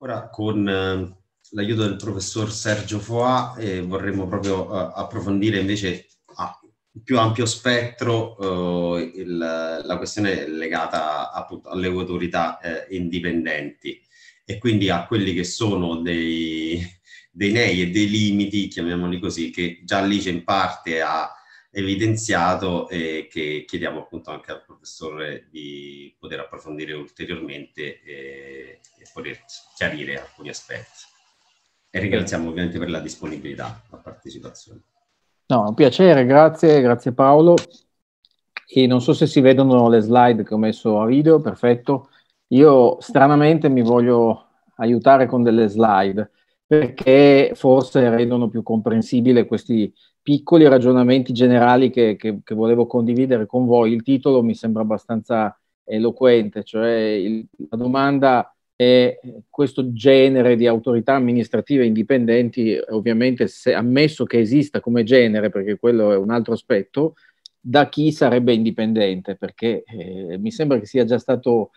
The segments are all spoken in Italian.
Ora con l'aiuto del professor Sergio Foà vorremmo proprio approfondire invece a più ampio spettro la questione legata appunto alle autorità indipendenti e quindi a quelli che sono dei nei e dei limiti, chiamiamoli così, che già Alice in parte ha evidenziato e che chiediamo appunto anche al professore di poter approfondire ulteriormente e poter chiarire alcuni aspetti. E ringraziamo ovviamente per la disponibilità, la partecipazione. No, un piacere, grazie, grazie Paolo. E non so se si vedono le slide che ho messo a video, perfetto. Io stranamente mi voglio aiutare con delle slide perché forse rendono più comprensibile questi piccoli ragionamenti generali che volevo condividere con voi. Il titolo mi sembra abbastanza eloquente, cioè la domanda è: questo genere di autorità amministrative indipendenti, ovviamente se ammesso che esista come genere, perché quello è un altro aspetto, da chi sarebbe indipendente? Perché mi sembra che sia già stato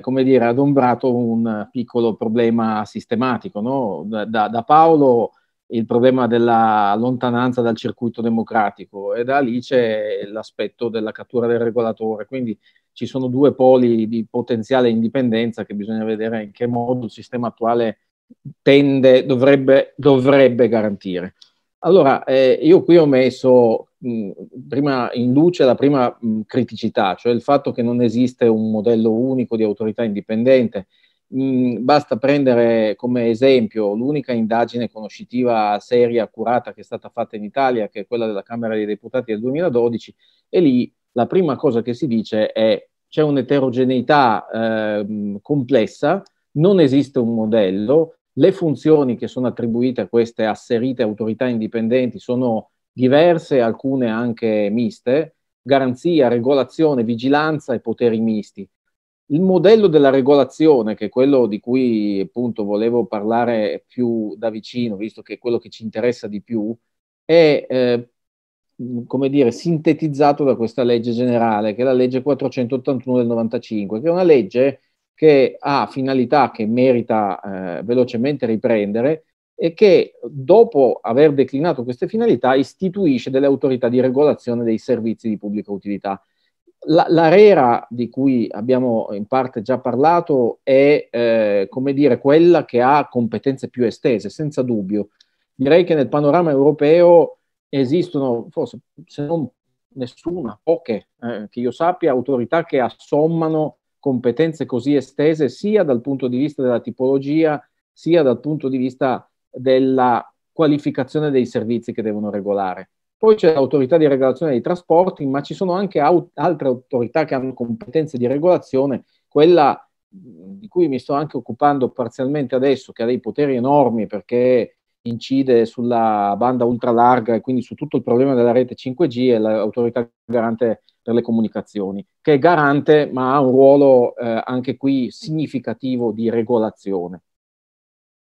come dire, adombrato un piccolo problema sistematico, no? Da Paolo il problema della lontananza dal circuito democratico e da Alice l'aspetto della cattura del regolatore, quindi ci sono due poli di potenziale indipendenza che bisogna vedere in che modo il sistema attuale dovrebbe garantire. Allora, io qui ho messo prima in luce la prima criticità, cioè il fatto che non esiste un modello unico di autorità indipendente. Basta prendere come esempio l'unica indagine conoscitiva seria, accurata, che è stata fatta in Italia, che è quella della Camera dei Deputati del 2012, e lì la prima cosa che si dice è: c'è un'eterogeneità complessa, non esiste un modello, le funzioni che sono attribuite a queste asserite autorità indipendenti sono diverse, alcune anche miste: garanzia, regolazione, vigilanza e poteri misti. Il modello della regolazione, che è quello di cui appunto volevo parlare più da vicino, visto che è quello che ci interessa di più, è come dire, sintetizzato da questa legge generale, che è la legge 481 del 95, che è una legge che ha finalità che merita velocemente riprendere e che, dopo aver declinato queste finalità, istituisce delle autorità di regolazione dei servizi di pubblica utilità. L'ARERA, di cui abbiamo in parte già parlato, è come dire, quella che ha competenze più estese, senza dubbio. Direi che nel panorama europeo esistono, forse se non nessuna, poche, che io sappia, autorità che assommano competenze così estese sia dal punto di vista della tipologia, sia dal punto di vista della qualificazione dei servizi che devono regolare. Poi c'è l'autorità di regolazione dei trasporti, ma ci sono anche altre autorità che hanno competenze di regolazione. Quella di cui mi sto anche occupando parzialmente adesso, che ha dei poteri enormi perché incide sulla banda ultralarga e quindi su tutto il problema della rete 5G, è l'autorità garante per le comunicazioni, che è garante ma ha un ruolo anche qui significativo di regolazione.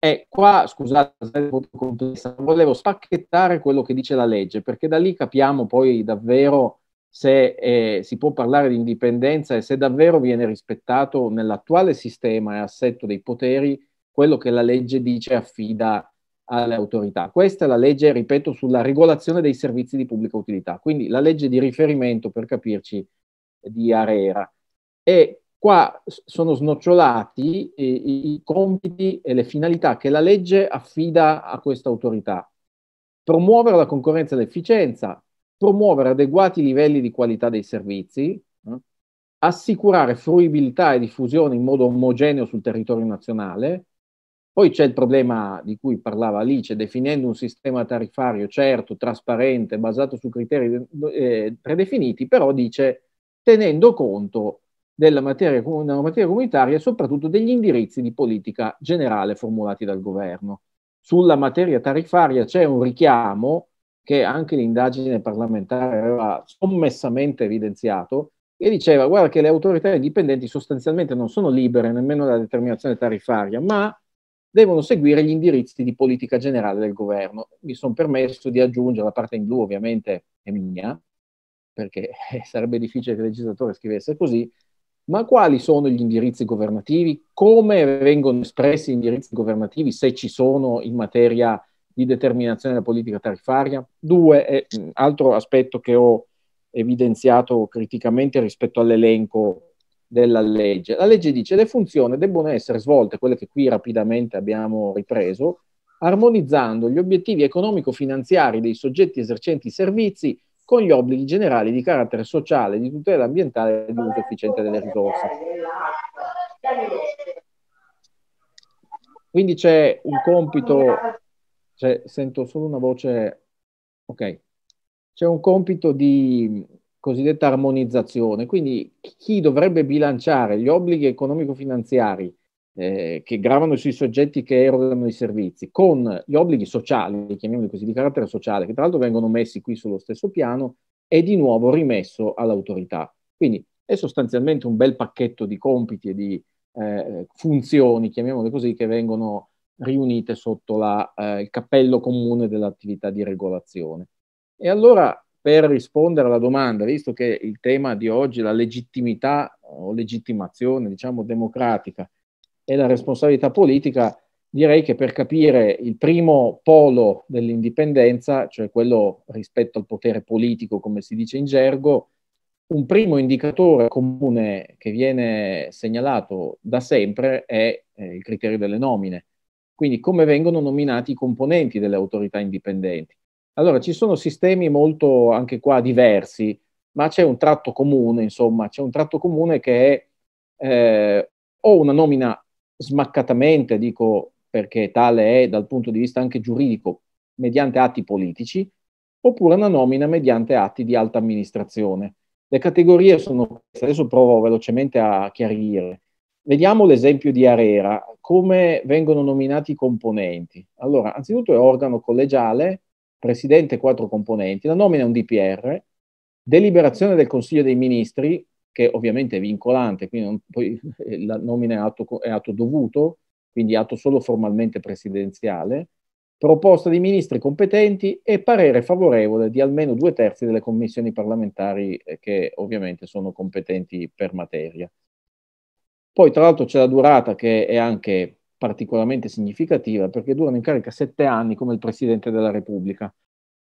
E qua, scusate, è un po' più complessa, volevo spacchettare quello che dice la legge, perché da lì capiamo poi davvero se si può parlare di indipendenza e se davvero viene rispettato nell'attuale sistema e assetto dei poteri quello che la legge dice affida alle autorità. Questa è la legge, ripeto, sulla regolazione dei servizi di pubblica utilità, quindi la legge di riferimento, per capirci, di ARERA. E qua sono snocciolati i compiti e le finalità che la legge affida a questa autorità: promuovere la concorrenza e l'efficienza, promuovere adeguati livelli di qualità dei servizi, assicurare fruibilità e diffusione in modo omogeneo sul territorio nazionale. Poi c'è il problema di cui parlava Alice, definendo un sistema tariffario certo, trasparente, basato su criteri predefiniti, però dice tenendo conto della materia comunitaria e soprattutto degli indirizzi di politica generale formulati dal governo. Sulla materia tariffaria c'è un richiamo che anche l'indagine parlamentare aveva sommessamente evidenziato, e diceva: guarda che le autorità indipendenti sostanzialmente non sono libere nemmeno dalla determinazione tariffaria, ma devono seguire gli indirizzi di politica generale del governo. Mi sono permesso di aggiungere, la parte in blu ovviamente è mia, perché sarebbe difficile che il legislatore scrivesse così, ma quali sono gli indirizzi governativi, come vengono espressi gli indirizzi governativi, se ci sono, in materia di determinazione della politica tariffaria. Due, altro aspetto che ho evidenziato criticamente rispetto all'elenco della legge. La legge dice le funzioni debbono essere svolte, quelle che qui rapidamente abbiamo ripreso, armonizzando gli obiettivi economico-finanziari dei soggetti esercenti i servizi con gli obblighi generali di carattere sociale, di tutela ambientale e di uso efficiente delle risorse. Quindi c'è un compito, sento solo una voce, ok, c'è un compito di cosiddetta armonizzazione, quindi chi dovrebbe bilanciare gli obblighi economico-finanziari che gravano sui soggetti che erogano i servizi, con gli obblighi sociali, chiamiamoli così, di carattere sociale, che tra l'altro vengono messi qui sullo stesso piano, è di nuovo rimesso all'autorità. Quindi è sostanzialmente un bel pacchetto di compiti e di funzioni, chiamiamole così, che vengono riunite sotto il cappello comune dell'attività di regolazione. E allora, per rispondere alla domanda, visto che il tema di oggi è la legittimità o legittimazione, diciamo, democratica, e la responsabilità politica, direi che per capire il primo polo dell'indipendenza, cioè quello rispetto al potere politico, come si dice in gergo, un primo indicatore comune che viene segnalato da sempre è il criterio delle nomine, quindi come vengono nominati i componenti delle autorità indipendenti. Allora ci sono sistemi molto, anche qua, diversi, ma c'è un tratto comune, insomma, c'è un tratto comune che è o una nomina smaccatamente, dico perché tale è dal punto di vista anche giuridico, mediante atti politici, oppure una nomina mediante atti di alta amministrazione. Le categorie sono queste, adesso provo velocemente a chiarire. Vediamo l'esempio di ARERA, come vengono nominati i componenti. Allora, anzitutto è organo collegiale, presidente e 4 componenti, la nomina è un DPR, deliberazione del Consiglio dei Ministri, che ovviamente è vincolante, quindi poi la nomina è atto dovuto, quindi atto solo formalmente presidenziale, proposta di ministri competenti e parere favorevole di almeno 2/3 delle commissioni parlamentari che ovviamente sono competenti per materia. Poi tra l'altro c'è la durata, che è anche particolarmente significativa, perché durano in carica 7 anni, come il Presidente della Repubblica,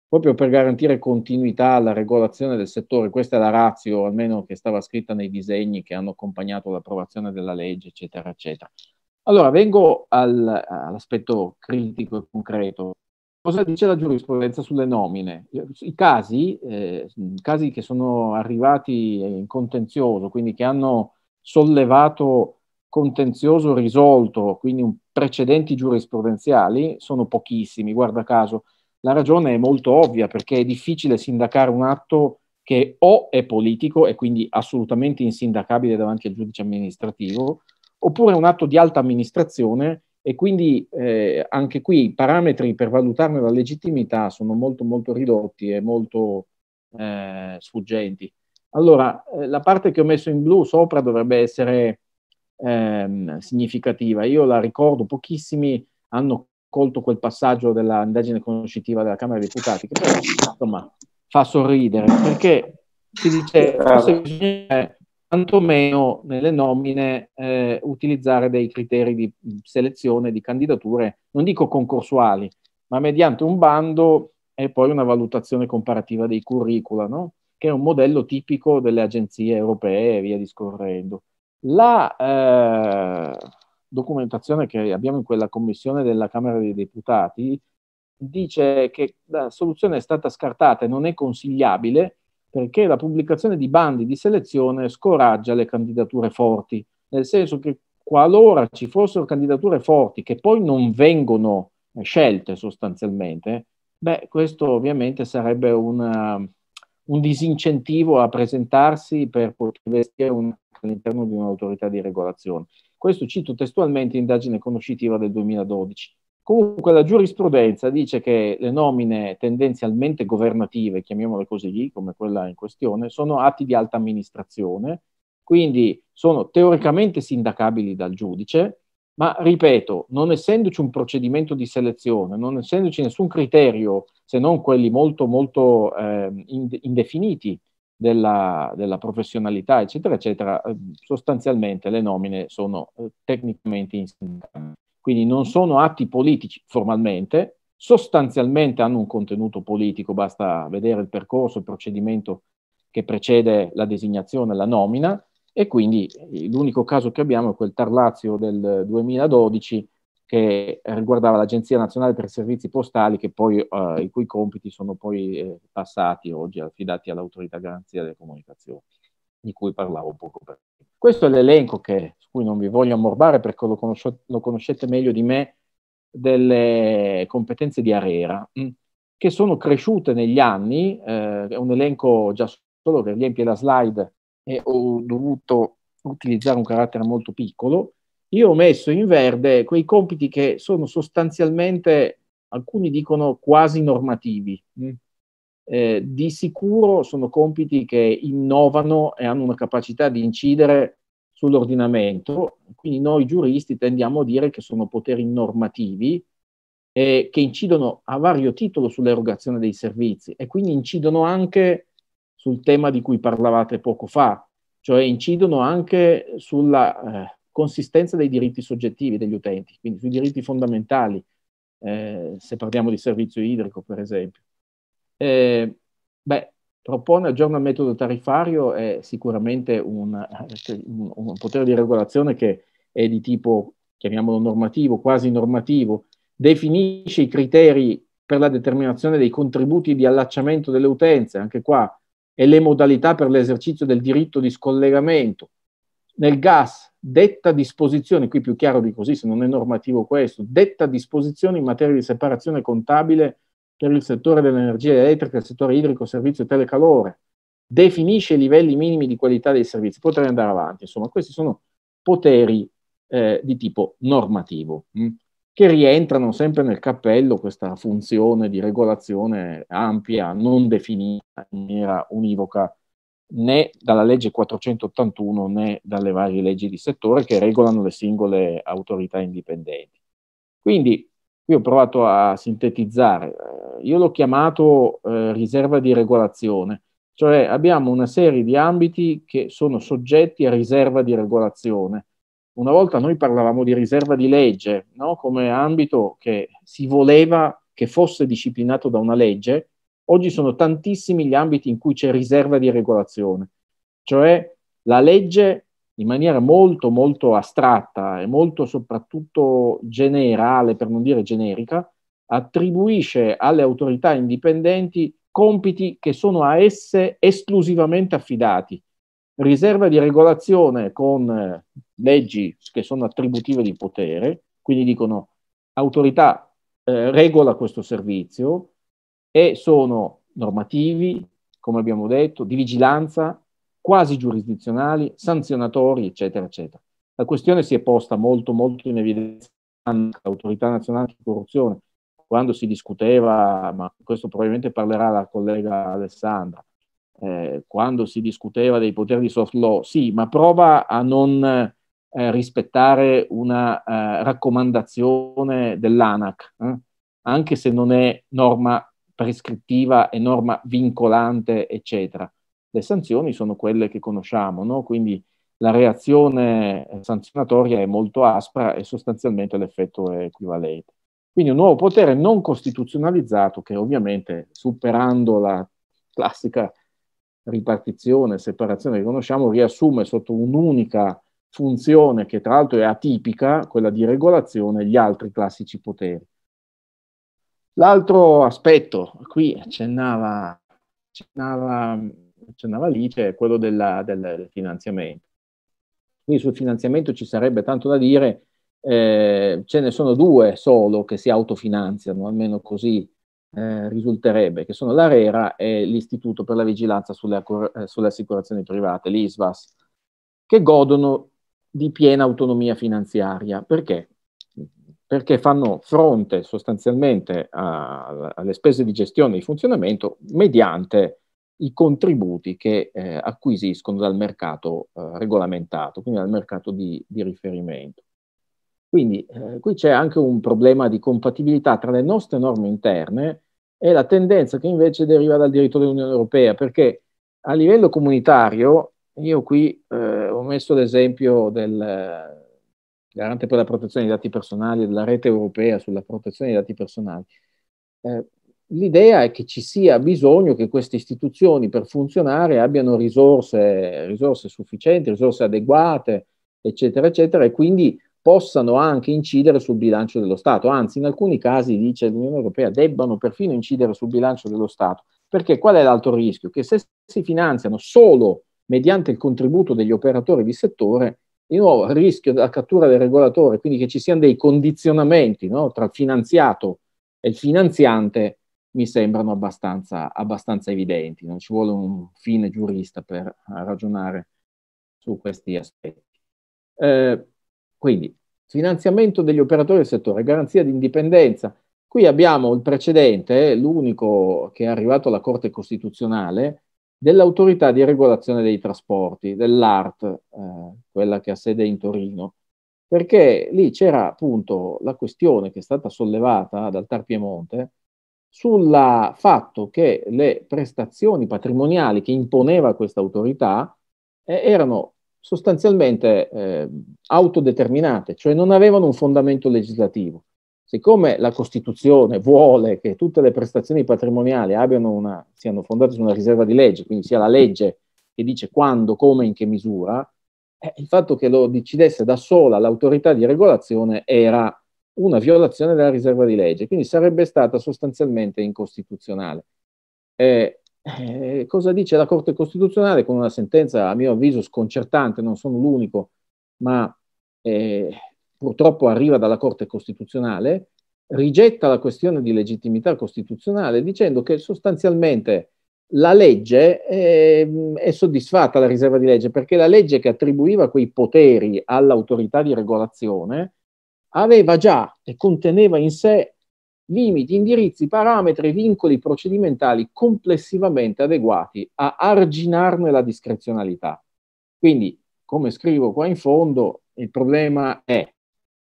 proprio per garantire continuità alla regolazione del settore. Questa è la ratio, almeno, che stava scritta nei disegni che hanno accompagnato l'approvazione della legge, eccetera, eccetera. Allora, vengo all'aspetto critico e concreto. Cosa dice la giurisprudenza sulle nomine? I casi che sono arrivati in contenzioso, quindi che hanno sollevato contenzioso risolto, quindi precedenti giurisprudenziali, sono pochissimi, guarda caso. La ragione è molto ovvia, perché è difficile sindacare un atto che o è politico e quindi assolutamente insindacabile davanti al giudice amministrativo, oppure è un atto di alta amministrazione e quindi anche qui i parametri per valutarne la legittimità sono molto molto ridotti e molto sfuggenti. Allora, la parte che ho messo in blu sopra dovrebbe essere significativa. Io la ricordo, pochissimi hanno colto quel passaggio dell'indagine conoscitiva della Camera dei Deputati, che però, insomma, fa sorridere, perché si dice forse bisogna tantomeno nelle nomine utilizzare dei criteri di selezione di candidature, non dico concorsuali, ma mediante un bando e poi una valutazione comparativa dei curricula, no? Che è un modello tipico delle agenzie europee e via discorrendo. La documentazione che abbiamo in quella commissione della Camera dei Deputati dice che la soluzione è stata scartata e non è consigliabile, perché la pubblicazione di bandi di selezione scoraggia le candidature forti, nel senso che qualora ci fossero candidature forti che poi non vengono scelte sostanzialmente, beh, questo ovviamente sarebbe un disincentivo a presentarsi per poter vestire all'interno di un'autorità di regolazione. Questo cito testualmente indagine conoscitiva del 2012. Comunque la giurisprudenza dice che le nomine tendenzialmente governative, chiamiamole così, come quella in questione, sono atti di alta amministrazione, quindi sono teoricamente sindacabili dal giudice, ma ripeto, non essendoci un procedimento di selezione, non essendoci nessun criterio, se non quelli molto molto indefiniti, della professionalità, eccetera, eccetera, sostanzialmente le nomine sono tecnicamente insindacabili. Quindi non sono atti politici formalmente, sostanzialmente hanno un contenuto politico, basta vedere il percorso, il procedimento che precede la designazione, la nomina, e quindi l'unico caso che abbiamo è quel Tarlazio del 2012 che riguardava l'Agenzia Nazionale per i Servizi Postali, che poi, i cui compiti sono poi passati oggi, affidati all'Autorità di Garanzia delle Comunicazioni, di cui parlavo poco prima. Questo è l'elenco su cui non vi voglio ammorbare perché lo conoscete meglio di me, delle competenze di ARERA, che sono cresciute negli anni, è un elenco già solo che riempie la slide e ho dovuto utilizzare un carattere molto piccolo. Io ho messo in verde quei compiti che sono sostanzialmente, alcuni dicono quasi normativi, di sicuro sono compiti che innovano e hanno una capacità di incidere sull'ordinamento, quindi noi giuristi tendiamo a dire che sono poteri normativi che incidono a vario titolo sull'erogazione dei servizi e quindi incidono anche sul tema di cui parlavate poco fa, cioè incidono anche sulla... consistenza dei diritti soggettivi degli utenti, quindi sui diritti fondamentali, se parliamo di servizio idrico per esempio. Propone, aggiorna il metodo tariffario, è sicuramente un potere di regolazione che è di tipo, chiamiamolo normativo, quasi normativo, definisce i criteri per la determinazione dei contributi di allacciamento delle utenze, anche qua, e le modalità per l'esercizio del diritto di scollegamento. Nel gas, detta disposizioni, qui più chiaro di così, se non è normativo questo, detta disposizioni in materia di separazione contabile per il settore dell'energia elettrica, il settore idrico, servizio telecalore, definisce i livelli minimi di qualità dei servizi, potrei andare avanti, insomma, questi sono poteri di tipo normativo, che rientrano sempre nel cappello questa funzione di regolazione ampia, non definita in maniera univoca, né dalla legge 481 né dalle varie leggi di settore che regolano le singole autorità indipendenti. Quindi qui ho provato a sintetizzare, io l'ho chiamato riserva di regolazione, cioè abbiamo una serie di ambiti che sono soggetti a riserva di regolazione. Una volta noi parlavamo di riserva di legge, no? Come ambito che si voleva che fosse disciplinato da una legge. Oggi sono tantissimi gli ambiti in cui c'è riserva di regolazione, cioè la legge in maniera molto molto astratta e molto soprattutto generale, per non dire generica, attribuisce alle autorità indipendenti compiti che sono a esse esclusivamente affidati. Riserva di regolazione con leggi che sono attributive di potere, quindi dicono autorità regola questo servizio, e sono normativi, come abbiamo detto, di vigilanza, quasi giurisdizionali, sanzionatori, eccetera, eccetera. La questione si è posta molto, molto in evidenza anche l'Autorità Nazionale Anticorruzione, quando si discuteva, ma questo probabilmente parlerà la collega Alessandra, quando si discuteva dei poteri di soft law, sì, ma prova a non rispettare una raccomandazione dell'ANAC, anche se non è norma prescrittiva e norma vincolante, eccetera. Le sanzioni sono quelle che conosciamo, no? Quindi la reazione sanzionatoria è molto aspra e sostanzialmente l'effetto è equivalente. Quindi un nuovo potere non costituzionalizzato che ovviamente, superando la classica ripartizione, separazione che conosciamo, riassume sotto un'unica funzione che tra l'altro è atipica, quella di regolazione, gli altri classici poteri. L'altro aspetto, qui accennava Alice, è quello del finanziamento. Qui sul finanziamento ci sarebbe tanto da dire, ce ne sono due solo che si autofinanziano, almeno così risulterebbe, che sono l'ARERA e l'Istituto per la Vigilanza sulle Assicurazioni Private, l'ISVAS, che godono di piena autonomia finanziaria. Perché? Perché fanno fronte sostanzialmente alle spese di gestione e di funzionamento mediante i contributi che acquisiscono dal mercato regolamentato, quindi dal mercato di riferimento. Quindi qui c'è anche un problema di compatibilità tra le nostre norme interne e la tendenza che invece deriva dal diritto dell'Unione Europea, perché A livello comunitario, io qui ho messo l'esempio del garante per la protezione dei dati personali, della rete europea sulla protezione dei dati personali. L'idea è che ci sia bisogno che queste istituzioni per funzionare abbiano risorse sufficienti, risorse adeguate, eccetera, eccetera, e quindi possano anche incidere sul bilancio dello Stato. Anzi, in alcuni casi, dice l'Unione Europea, debbano perfino incidere sul bilancio dello Stato. Perché qual è l'altro rischio? Che se si finanziano solo mediante il contributo degli operatori di settore, di nuovo il rischio della cattura del regolatore, quindi che ci siano dei condizionamenti, no, tra il finanziato e il finanziante, mi sembrano abbastanza evidenti. Non ci vuole un fine giurista per ragionare su questi aspetti. Quindi, finanziamento degli operatori del settore, garanzia di indipendenza. Qui abbiamo il precedente, l'unico che è arrivato alla Corte Costituzionale, dell'autorità di regolazione dei trasporti, dell'ART, quella che ha sede in Torino, perché lì c'era appunto la questione che è stata sollevata dal Tar Piemonte sul fatto che le prestazioni patrimoniali che imponeva questa autorità erano sostanzialmente autodeterminate, cioè non avevano un fondamento legislativo. Siccome la Costituzione vuole che tutte le prestazioni patrimoniali siano fondate su una riserva di legge, quindi sia la legge che dice quando, come, in che misura, il fatto che lo decidesse da sola l'autorità di regolazione era una violazione della riserva di legge, quindi sarebbe stata sostanzialmente incostituzionale. Cosa dice la Corte Costituzionale con una sentenza, a mio avviso, sconcertante? Non sono l'unico, ma purtroppo arriva dalla Corte Costituzionale, rigetta la questione di legittimità costituzionale dicendo che sostanzialmente la legge è soddisfatta, la riserva di legge, perché la legge che attribuiva quei poteri all'autorità di regolazione aveva già e conteneva in sé limiti, indirizzi, parametri, vincoli procedimentali complessivamente adeguati a arginarne la discrezionalità. Quindi, come scrivo qua in fondo, il problema è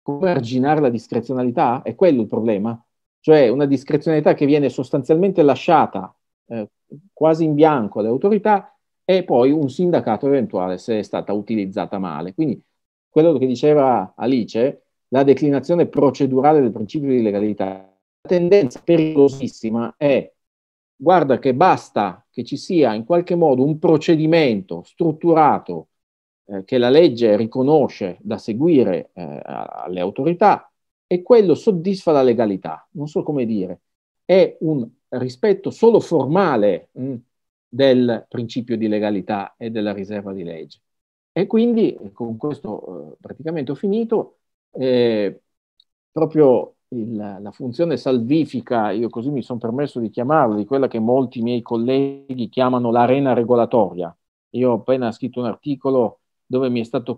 come arginare la discrezionalità? È quello il problema? Cioè una discrezionalità che viene sostanzialmente lasciata quasi in bianco alle autorità e poi un sindacato eventuale se è stata utilizzata male. Quindi quello che diceva Alice, la declinazione procedurale del principio di legalità. La tendenza pericolosissima è, guarda che basta che ci sia in qualche modo un procedimento strutturato che la legge riconosce da seguire alle autorità e quello soddisfa la legalità. Non so come dire, è un rispetto solo formale del principio di legalità e della riserva di legge. E quindi, con questo praticamente ho finito, proprio la funzione salvifica, io così mi sono permesso di chiamarla, di quella che molti miei colleghi chiamano l'arena regolatoria. Io ho appena scritto un articolo dove mi è stato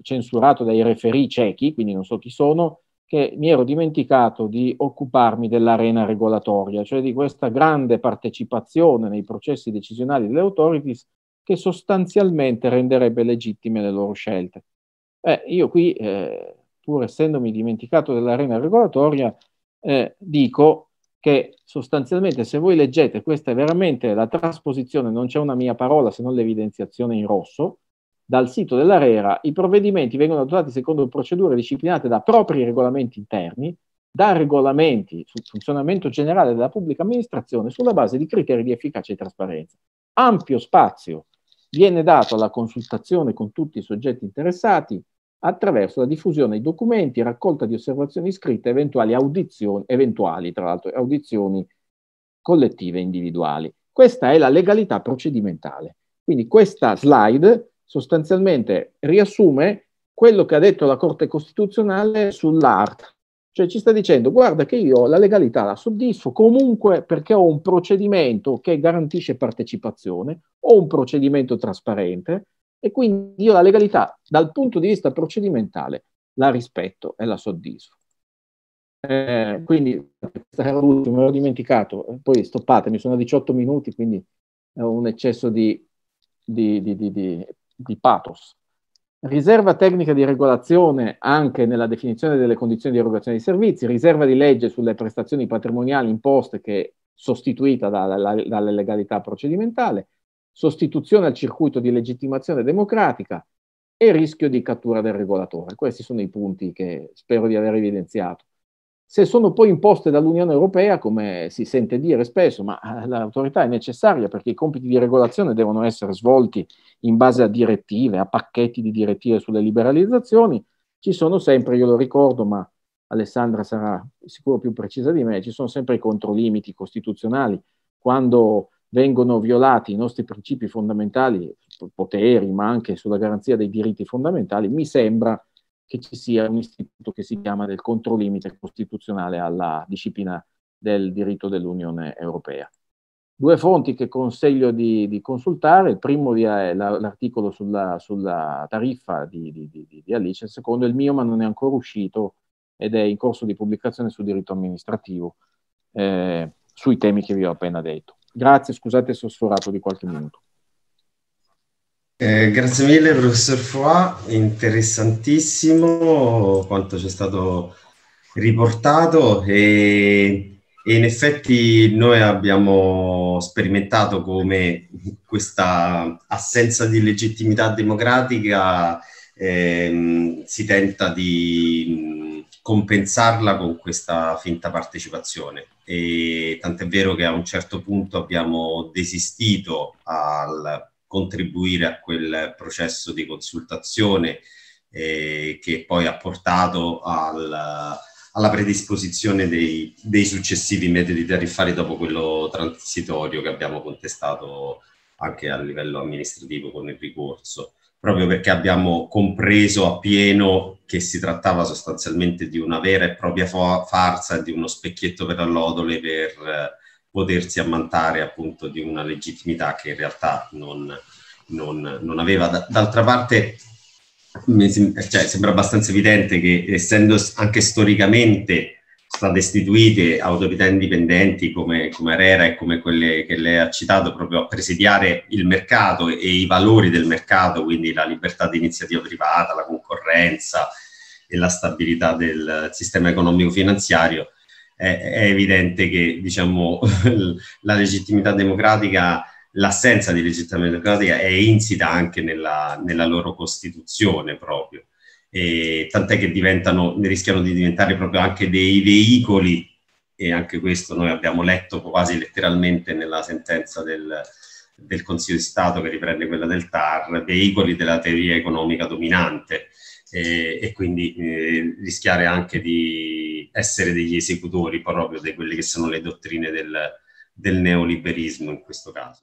censurato dai referì cechi, quindi non so chi sono, che mi ero dimenticato di occuparmi dell'arena regolatoria, cioè di questa grande partecipazione nei processi decisionali delle authorities che sostanzialmente renderebbe legittime le loro scelte. Io qui, pur essendomi dimenticato dell'arena regolatoria, dico che sostanzialmente se voi leggete, questa è veramente la trasposizione, non c'è una mia parola se non l'evidenziazione in rosso, dal sito dell'ARERA, i provvedimenti vengono adottati secondo procedure disciplinate da propri regolamenti interni, da regolamenti sul funzionamento generale della pubblica amministrazione sulla base di criteri di efficacia e trasparenza. Ampio spazio viene dato alla consultazione con tutti i soggetti interessati, attraverso la diffusione dei documenti, raccolta di osservazioni scritte, eventuali audizioni, tra l'altro audizioni collettive e individuali. Questa è la legalità procedimentale. Quindi questa slide sostanzialmente riassume quello che ha detto la Corte Costituzionale sull'ART. Cioè ci sta dicendo, guarda che io la legalità la soddisfo comunque perché ho un procedimento che garantisce partecipazione, ho un procedimento trasparente, e quindi io la legalità, dal punto di vista procedimentale, la rispetto e la soddisfo. Quindi, questa era l'ultima, me l'ho dimenticato, poi stoppatemi, sono a 18 minuti, quindi è un eccesso di pathos. Riserva tecnica di regolazione anche nella definizione delle condizioni di erogazione dei servizi, riserva di legge sulle prestazioni patrimoniali imposte che sostituita dalla legalità procedimentale, sostituzione al circuito di legittimazione democratica e rischio di cattura del regolatore. Questi sono i punti che spero di aver evidenziato. Se sono poi imposte dall'Unione Europea, come si sente dire spesso, ma l'autorità è necessaria perché i compiti di regolazione devono essere svolti in base a direttive, a pacchetti di direttive sulle liberalizzazioni, ci sono sempre, io lo ricordo, ma Alessandra sarà sicuro più precisa di me, ci sono sempre i controlimiti costituzionali quando vengono violati i nostri principi fondamentali, poteri, ma anche sulla garanzia dei diritti fondamentali. Mi sembra che ci sia un istituto che si chiama del controlimite costituzionale alla disciplina del diritto dell'Unione Europea. Due fonti che consiglio di consultare, il primo è l'articolo sulla tariffa di Alice, il secondo è il mio, ma non è ancora uscito ed è in corso di pubblicazione su diritto amministrativo, sui temi che vi ho appena detto. Grazie, scusate se ho sforato di qualche minuto. Grazie mille professor Foà, interessantissimo quanto c'è stato riportato e in effetti noi abbiamo sperimentato come questa assenza di legittimità democratica si tenta di compensarla con questa finta partecipazione, e tant'è vero che a un certo punto abbiamo desistito al contribuire a quel processo di consultazione che poi ha portato alla predisposizione dei successivi metodi tariffari dopo quello transitorio che abbiamo contestato anche a livello amministrativo con il ricorso, proprio perché abbiamo compreso appieno che si trattava sostanzialmente di una vera e propria farsa, di uno specchietto per allodole per potersi ammantare appunto di una legittimità che in realtà non aveva. D'altra parte sembra abbastanza evidente che, essendo anche storicamente state istituite autorità indipendenti come ARERA e come quelle che lei ha citato proprio a presidiare il mercato e i valori del mercato, quindi la libertà di iniziativa privata, la concorrenza e la stabilità del sistema economico-finanziario, è evidente che, diciamo, la legittimità democratica, l'assenza di legittimità democratica è insita anche nella loro costituzione proprio, tant'è che rischiano di diventare proprio anche dei veicoli, e anche questo noi abbiamo letto quasi letteralmente nella sentenza del Consiglio di Stato che riprende quella del TAR, veicoli della teoria economica dominante, e quindi rischiare anche di essere degli esecutori proprio di quelle che sono le dottrine del neoliberismo in questo caso.